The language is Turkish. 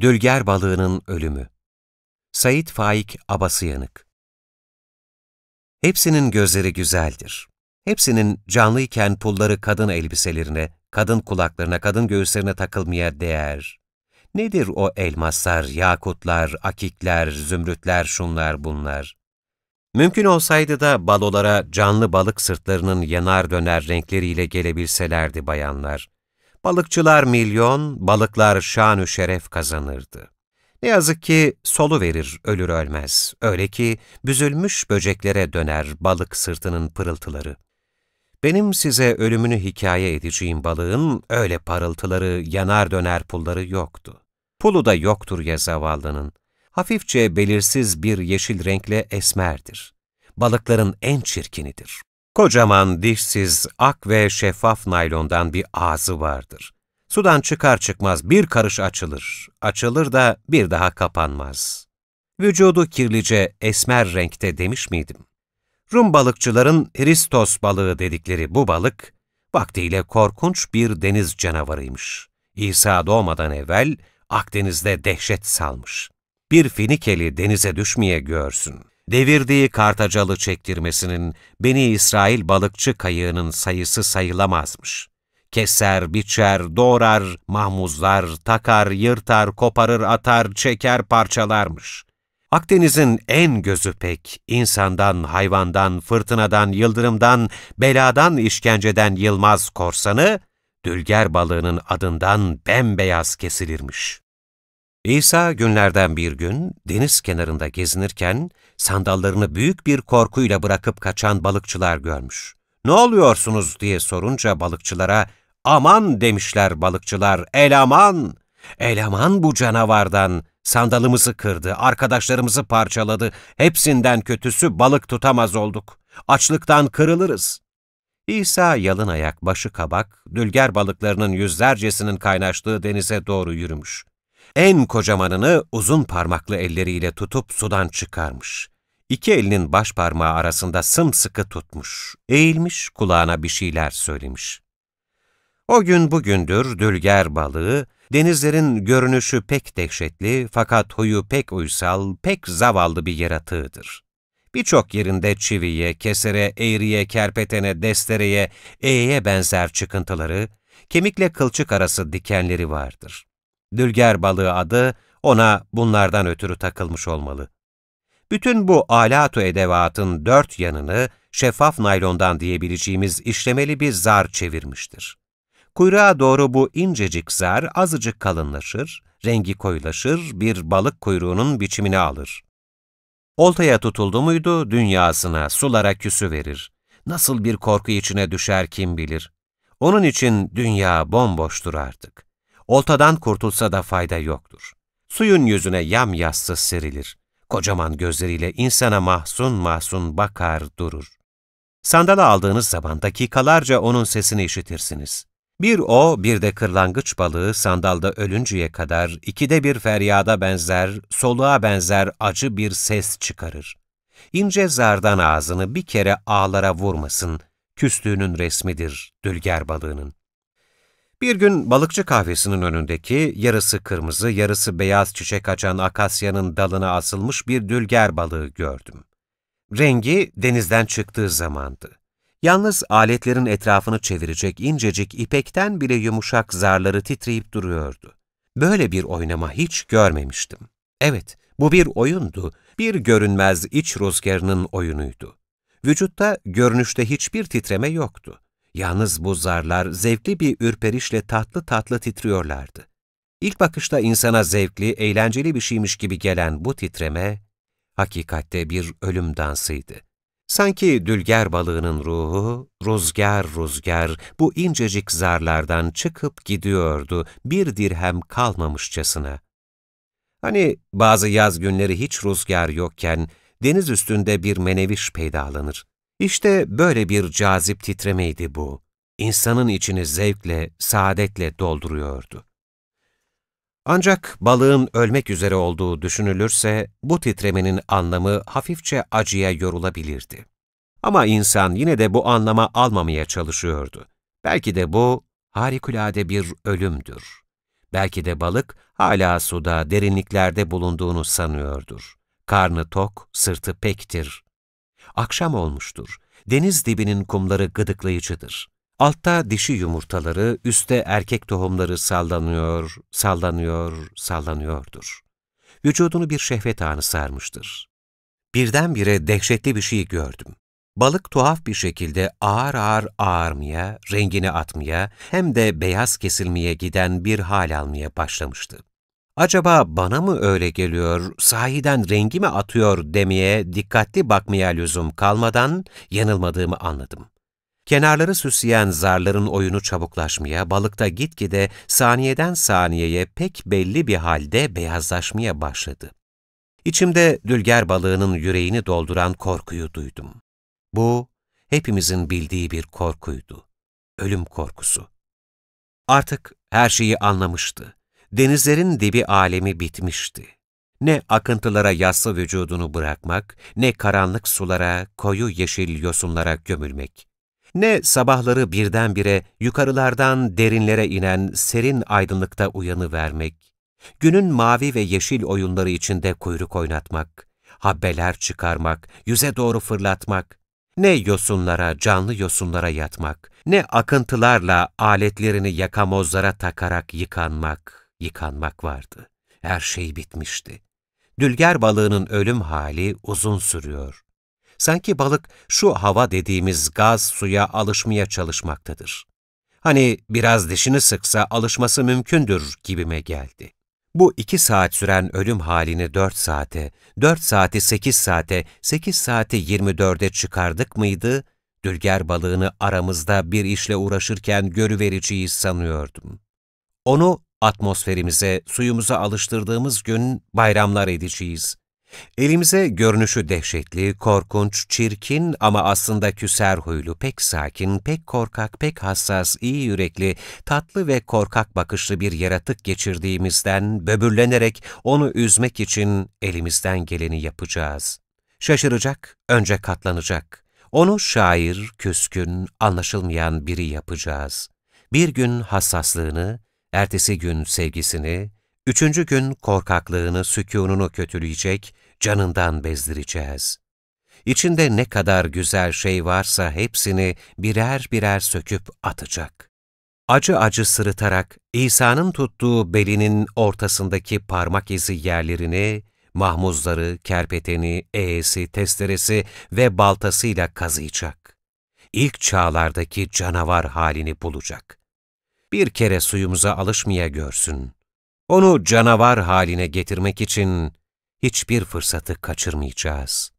Dülger Balığının Ölümü, Sait Faik Abasıyanık. Hepsinin gözleri güzeldir. Hepsinin canlıyken pulları kadın elbiselerine, kadın kulaklarına, kadın göğüslerine takılmaya değer. Nedir o elmaslar, yakutlar, akikler, zümrütler, şunlar bunlar? Mümkün olsaydı da balolara canlı balık sırtlarının yanar döner renkleriyle gelebilselerdi bayanlar. Balıkçılar milyon, balıklar şanü şeref kazanırdı. Ne yazık ki solu verir, ölür ölmez. Öyle ki büzülmüş böceklere döner balık sırtının pırıltıları. Benim size ölümünü hikaye edeceğim balığın öyle parıltıları, yanar döner pulları yoktu. Pulu da yoktur ya zavallının. Hafifçe belirsiz bir yeşil renkle esmerdir. Balıkların en çirkinidir. Kocaman, dişsiz, ak ve şeffaf naylondan bir ağzı vardır. Sudan çıkar çıkmaz bir karış açılır. Açılır da bir daha kapanmaz. Vücudu kirlice esmer renkte demiş miydim? Rum balıkçıların Hristos balığı dedikleri bu balık, vaktiyle korkunç bir deniz canavarıymış. İsa doğmadan evvel Akdeniz'de dehşet salmış. Bir Finikeli denize düşmeye görsün. Devirdiği Kartacalı çektirmesinin Beni İsrail balıkçı kayığının sayısı sayılamazmış. Keser, biçer, doğrar, mahmuzlar, takar, yırtar, koparır, atar, çeker, parçalarmış. Akdeniz'in en gözü pek, insandan, hayvandan, fırtınadan, yıldırımdan, beladan, işkenceden yılmaz korsanı, Dülger balığının adından bembeyaz kesilirmiş. İsa günlerden bir gün deniz kenarında gezinirken sandallarını büyük bir korkuyla bırakıp kaçan balıkçılar görmüş. "Ne oluyorsunuz?" diye sorunca balıkçılara, "Aman!" demişler balıkçılar, "el aman! El aman bu canavardan! Sandalımızı kırdı, arkadaşlarımızı parçaladı, hepsinden kötüsü balık tutamaz olduk. Açlıktan kırılırız." İsa yalın ayak, başı kabak, dülger balıklarının yüzlercesinin kaynaştığı denize doğru yürümüş. En kocamanını uzun parmaklı elleriyle tutup sudan çıkarmış. İki elinin baş parmağı arasında sımsıkı tutmuş, eğilmiş, kulağına bir şeyler söylemiş. O gün bugündür dülger balığı, denizlerin görünüşü pek dehşetli fakat huyu pek uysal, pek zavallı bir yaratığıdır. Birçok yerinde çiviye, kesere, eğriye, kerpetene, destereye, eğeye benzer çıkıntıları, kemikle kılçık arası dikenleri vardır. Dülger balığı adı ona bunlardan ötürü takılmış olmalı. Bütün bu alatu edevatın dört yanını şeffaf naylondan diyebileceğimiz işlemeli bir zar çevirmiştir. Kuyruğa doğru bu incecik zar azıcık kalınlaşır, rengi koyulaşır, bir balık kuyruğunun biçimini alır. Oltaya tutuldu muydu dünyasına, sulara küsüverir. Nasıl bir korku içine düşer kim bilir. Onun için dünya bomboştur artık. Oltadan kurtulsa da fayda yoktur. Suyun yüzüne yamyassı serilir. Kocaman gözleriyle insana mahzun mahzun bakar durur. Sandala aldığınız zaman dakikalarca onun sesini işitirsiniz. Bir o, bir de kırlangıç balığı sandalda ölünceye kadar ikide bir feryada benzer, soluğa benzer acı bir ses çıkarır. İnce zardan ağzını bir kere ağlara vurmasın, küstüğünün resmidir dülger balığının. Bir gün balıkçı kahvesinin önündeki yarısı kırmızı, yarısı beyaz çiçek açan akasyanın dalına asılmış bir dülger balığı gördüm. Rengi denizden çıktığı zamandı. Yalnız aletlerin etrafını çevirecek incecik ipekten bile yumuşak zarları titreyip duruyordu. Böyle bir oynama hiç görmemiştim. Evet, bu bir oyundu, bir görünmez iç rüzgarının oyunuydu. Vücutta, görünüşte hiçbir titreme yoktu. Yalnız bu zarlar zevkli bir ürperişle tatlı tatlı titriyorlardı. İlk bakışta insana zevkli, eğlenceli bir şeymiş gibi gelen bu titreme, hakikatte bir ölüm dansıydı. Sanki dülger balığının ruhu, rüzgar rüzgar, bu incecik zarlardan çıkıp gidiyordu, bir dirhem kalmamışçasına. Hani bazı yaz günleri hiç rüzgar yokken, deniz üstünde bir meneviş peydalanır. İşte böyle bir cazip titremeydi bu. İnsanın içini zevkle, saadetle dolduruyordu. Ancak balığın ölmek üzere olduğu düşünülürse, bu titremenin anlamı hafifçe acıya yorulabilirdi. Ama insan yine de bu anlama almamaya çalışıyordu. Belki de bu harikulade bir ölümdür. Belki de balık hala suda, derinliklerde bulunduğunu sanıyordur. Karnı tok, sırtı pektir. Akşam olmuştur. Deniz dibinin kumları gıdıklayıcıdır. Altta dişi yumurtaları, üstte erkek tohumları sallanıyor, sallanıyor, sallanıyordur. Vücudunu bir şehvet anı sarmıştır. Birdenbire dehşetli bir şey gördüm. Balık tuhaf bir şekilde ağır ağır ağarmaya, rengini atmaya, hem de beyaz kesilmeye giden bir hal almaya başlamıştı. Acaba bana mı öyle geliyor, sahiden rengi mi atıyor demeye dikkatli bakmaya lüzum kalmadan yanılmadığımı anladım. Kenarları süsleyen zarların oyunu çabuklaşmaya, balıkta gitgide saniyeden saniyeye pek belli bir halde beyazlaşmaya başladı. İçimde dülger balığının yüreğini dolduran korkuyu duydum. Bu, hepimizin bildiği bir korkuydu. Ölüm korkusu. Artık her şeyi anlamıştı. Denizlerin dibi alemi bitmişti. Ne akıntılara yassı vücudunu bırakmak, ne karanlık sulara, koyu yeşil yosunlara gömülmek, ne sabahları birdenbire yukarılardan derinlere inen serin aydınlıkta uyanıvermek, günün mavi ve yeşil oyunları içinde kuyruk oynatmak, habbeler çıkarmak, yüze doğru fırlatmak, ne yosunlara, canlı yosunlara yatmak, ne akıntılarla aletlerini yakamozlara takarak yıkanmak, yıkanmak vardı. Her şey bitmişti. Dülger balığının ölüm hali uzun sürüyor. Sanki balık şu hava dediğimiz gaz suya alışmaya çalışmaktadır. Hani biraz dişini sıksa alışması mümkündür gibime geldi. Bu 2 saat süren ölüm halini 4 saate, 4 saati 8 saate, 8 saati 24'e çıkardık mıydı, dülger balığını aramızda bir işle uğraşırken görüvereceğiz sanıyordum. Onu atmosferimize, suyumuza alıştırdığımız gün bayramlar edeceğiz. Elimize görünüşü dehşetli, korkunç, çirkin ama aslında küser huylu, pek sakin, pek korkak, pek hassas, iyi yürekli, tatlı ve korkak bakışlı bir yaratık geçirdiğimizden böbürlenerek onu üzmek için elimizden geleni yapacağız. Şaşıracak, önce katlanacak. Onu şair, küskün, anlaşılmayan biri yapacağız. Bir gün hassaslığını, ertesi gün sevgisini, 3. gün korkaklığını, sükûnunu kötüleyecek, canından bezdireceğiz. İçinde ne kadar güzel şey varsa hepsini birer birer söküp atacak. Acı acı sırıtarak İsa'nın tuttuğu belinin ortasındaki parmak izi yerlerini, mahmuzları, kerpeteni, eğesi, testeresi ve baltasıyla kazıyacak. İlk çağlardaki canavar halini bulacak. Bir kere suyumuza alışmaya görsün. Onu canavar haline getirmek için hiçbir fırsatı kaçırmayacağız.